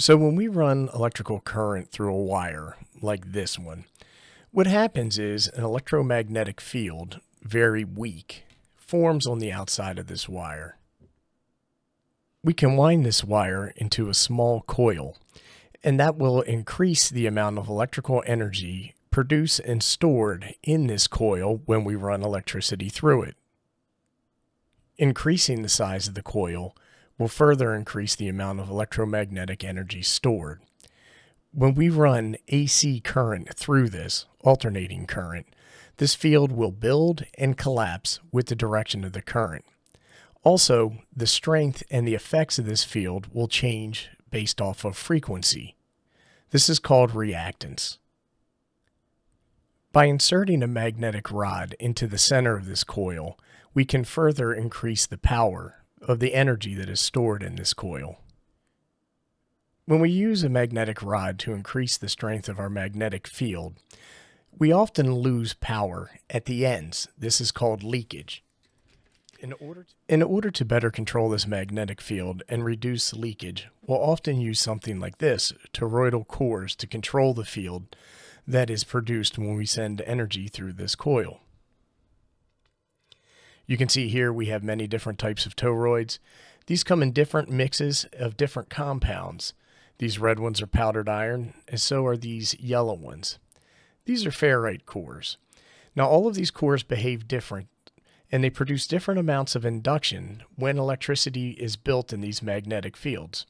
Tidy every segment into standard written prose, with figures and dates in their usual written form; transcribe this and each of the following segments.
So when we run electrical current through a wire like this one, what happens is an electromagnetic field, very weak, forms on the outside of this wire. We can wind this wire into a small coil, and that will increase the amount of electrical energy produced and stored in this coil when we run electricity through it. Increasing the size of the coil will further increase the amount of electromagnetic energy stored. When we run AC current through this, alternating current, this field will build and collapse with the direction of the current. Also, the strength and the effects of this field will change based off of frequency. This is called reactance. By inserting a magnetic rod into the center of this coil, we can further increase the power of the energy that is stored in this coil. When we use a magnetic rod to increase the strength of our magnetic field, we often lose power at the ends. This is called leakage. In order to better control this magnetic field and reduce leakage, we'll often use something like this, toroidal cores, to control the field that is produced when we send energy through this coil. You can see here we have many different types of toroids. These come in different mixes of different compounds. These red ones are powdered iron, and so are these yellow ones. These are ferrite cores. Now all of these cores behave different, and they produce different amounts of induction when electricity is built in these magnetic fields.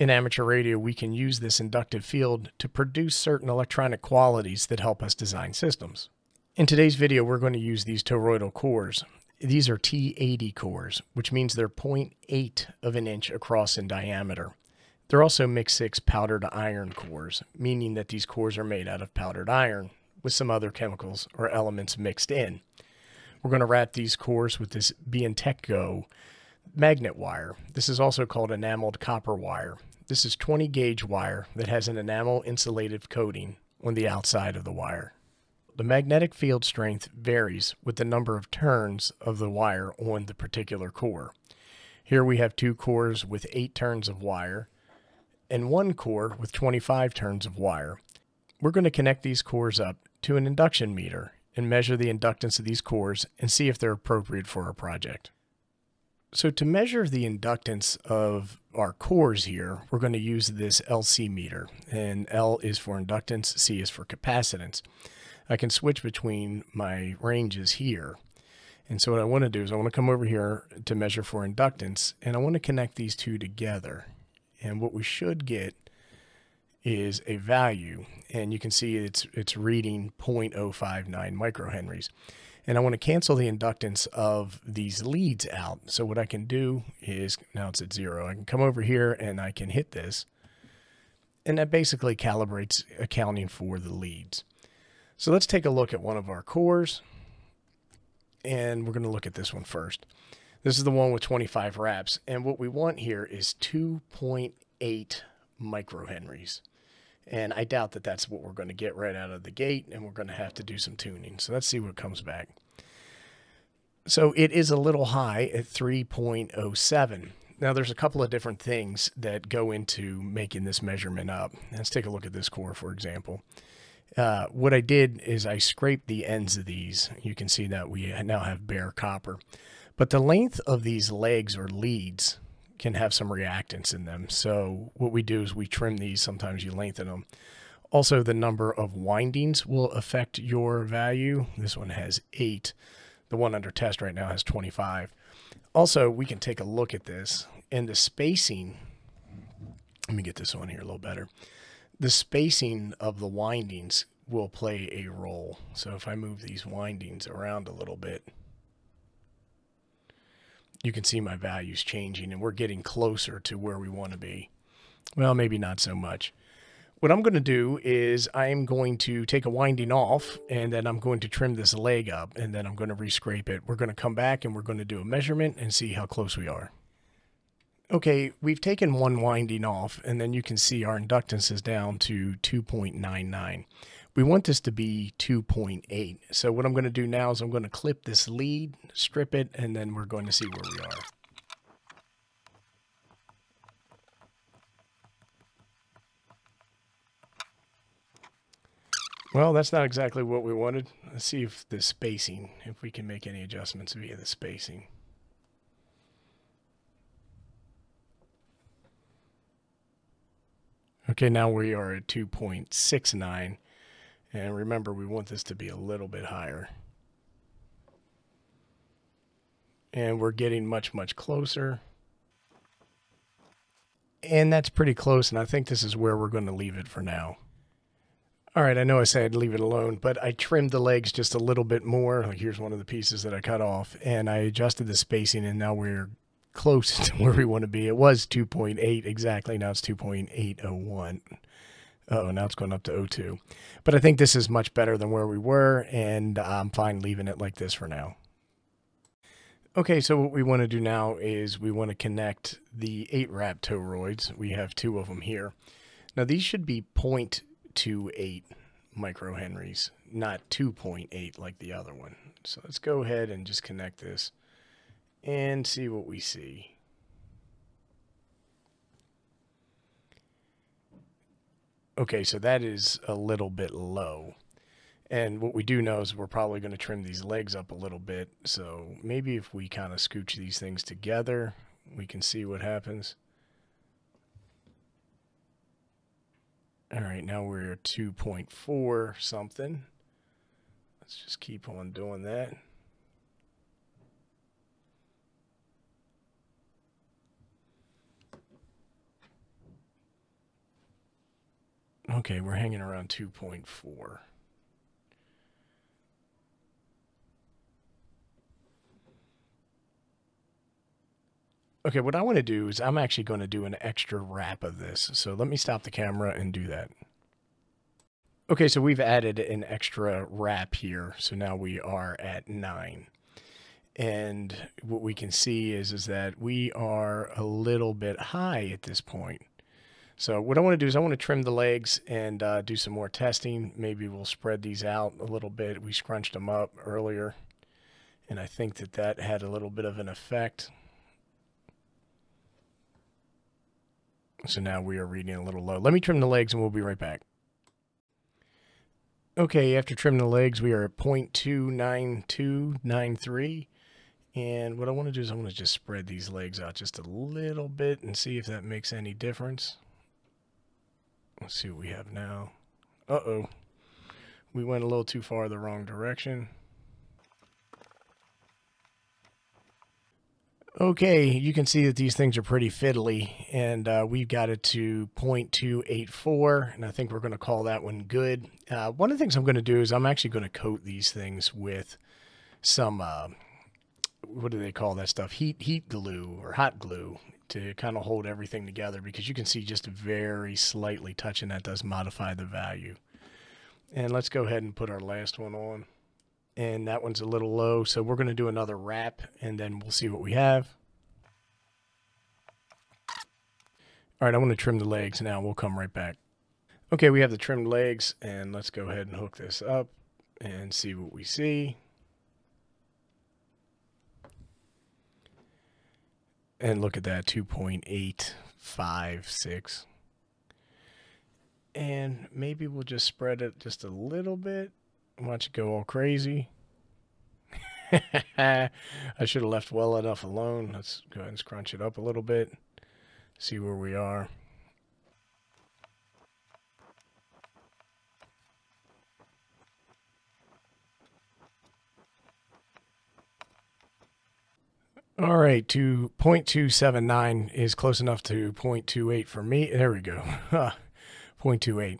In amateur radio, we can use this inductive field to produce certain electronic qualities that help us design systems. In today's video, we're going to use these toroidal cores. These are T80 cores, which means they're 0.8 of an inch across in diameter. They're also mix 6 powdered iron cores, meaning that these cores are made out of powdered iron with some other chemicals or elements mixed in. We're going to wrap these cores with this BNTechGo magnet wire. This is also called enameled copper wire. This is 20 gauge wire that has an enamel insulative coating on the outside of the wire. The magnetic field strength varies with the number of turns of the wire on the particular core. Here we have 2 cores with 8 turns of wire and 1 core with 25 turns of wire. We're going to connect these cores up to an induction meter and measure the inductance of these cores and see if they're appropriate for our project. So to measure the inductance of our cores here, we're going to use this LC meter, and L is for inductance, C is for capacitance. I can switch between my ranges here. And so what I want to do is I want to come over here to measure for inductance, and I want to connect these two together. And what we should get is a value, and you can see it's reading 0.059 microhenries. And I want to cancel the inductance of these leads out. So what I can do is, now it's at 0, I can come over here and I can hit this. And that basically calibrates accounting for the leads. So let's take a look at one of our cores, and we're going to look at this one first. This is the one with 25 wraps, and what we want here is 2.8 microhenries, and I doubt that that's what we're going to get right out of the gate, and we're going to have to do some tuning. So let's see what comes back. So it is a little high at 3.07. Now there's a couple of different things that go into making this measurement up. Let's take a look at this core, for example. What I did is I scraped the ends of these. You can see that we now have bare copper, but the length of these legs or leads can have some reactants in them. So what we do is we trim these. Sometimes you lengthen them. Also, the number of windings will affect your value. This one has 8. The one under test right now has 25. Also, we can take a look at this and the spacing. Let me get this on here a little better. The spacing of the windings will play a role. So if I move these windings around a little bit, you can see my values changing, and we're getting closer to where we want to be. Well, maybe not so much. What I'm going to do is I am going to take a winding off, and then I'm going to trim this leg up, and then I'm going to rescrape it. We're going to come back and we're going to do a measurement and see how close we are. Okay, we've taken one winding off, and then you can see our inductance is down to 2.99. We want this to be 2.8. So what I'm going to do now is I'm going to clip this lead, strip it, and then we're going to see where we are. Well, that's not exactly what we wanted. Let's see if the spacing, if we can make any adjustments via the spacing. Okay, now we are at 2.69, and remember, we want this to be a little bit higher. And we're getting much, much closer. And that's pretty close, and I think this is where we're going to leave it for now. All right, I know I said I'd leave it alone, but I trimmed the legs just a little bit more. Like, here's one of the pieces that I cut off, and I adjusted the spacing, and now we're close to where we want to be. It was 2.8 exactly. Now it's 2.801. Uh-oh, now it's going up to 02. But I think this is much better than where we were, and I'm fine leaving it like this for now. Okay, so what we want to do now is we want to connect the 8-wrap toroids. We have two of them here. Now, these should be 0.28 microhenries, not 2.8 like the other one. So let's go ahead and just connect this and see what we see. Okay, so that is a little bit low. And what we do know is we're probably going to trim these legs up a little bit. So maybe if we kind of scooch these things together, we can see what happens. All right, now we're 2.4 something. Let's just keep on doing that. Okay, we're hanging around 2.4. Okay, what I want to do is I'm actually going to do an extra wrap of this. So let me stop the camera and do that. Okay, so we've added an extra wrap here. So now we are at 9. And what we can see is that we are a little bit high at this point. So what I want to do is I want to trim the legs and do some more testing. Maybe we'll spread these out a little bit. We scrunched them up earlier, and I think that that had a little bit of an effect. So now we are reading a little low. Let me trim the legs and we'll be right back. Okay, after trimming the legs, we are at 0.29293. And what I want to do is I want to just spread these legs out just a little bit and see if that makes any difference. Let's see what we have now. Uh-oh. We went a little too far the wrong direction. Okay, you can see that these things are pretty fiddly, and we've got it to 0.284, and I think we're going to call that one good. One of the things I'm going to do is I'm actually going to coat these things with some, what do they call that stuff? Heat glue or hot glue to kind of hold everything together, because you can see just very slightly touching that does modify the value. And let's go ahead and put our last one on. And that one's a little low, so we're going to do another wrap, and then we'll see what we have. All right, I want to trim the legs now. We'll come right back. Okay, we have the trimmed legs, and let's go ahead and hook this up and see what we see. And look at that, 2.856. And maybe we'll just spread it just a little bit. Watch it go all crazy. I should have left well enough alone. Let's go ahead and scrunch it up a little bit. See where we are. All right, 0.279 is close enough to 0.28 for me. There we go. 0.28.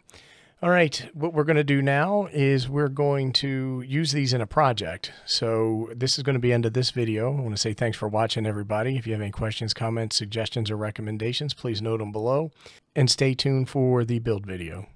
All right, what we're going to do now is we're going to use these in a project. So this is going to be the end of this video. I want to say thanks for watching, everybody. If you have any questions, comments, suggestions, or recommendations, please note them below. And stay tuned for the build video.